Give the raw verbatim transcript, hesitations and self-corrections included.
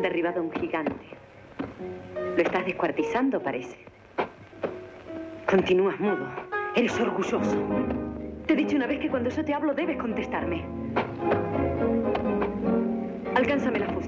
han derribado un gigante. Lo estás descuartizando, parece. Continúas mudo. Eres orgulloso. Te he dicho una vez que cuando yo te hablo debes contestarme. Alcánzame la fuerza.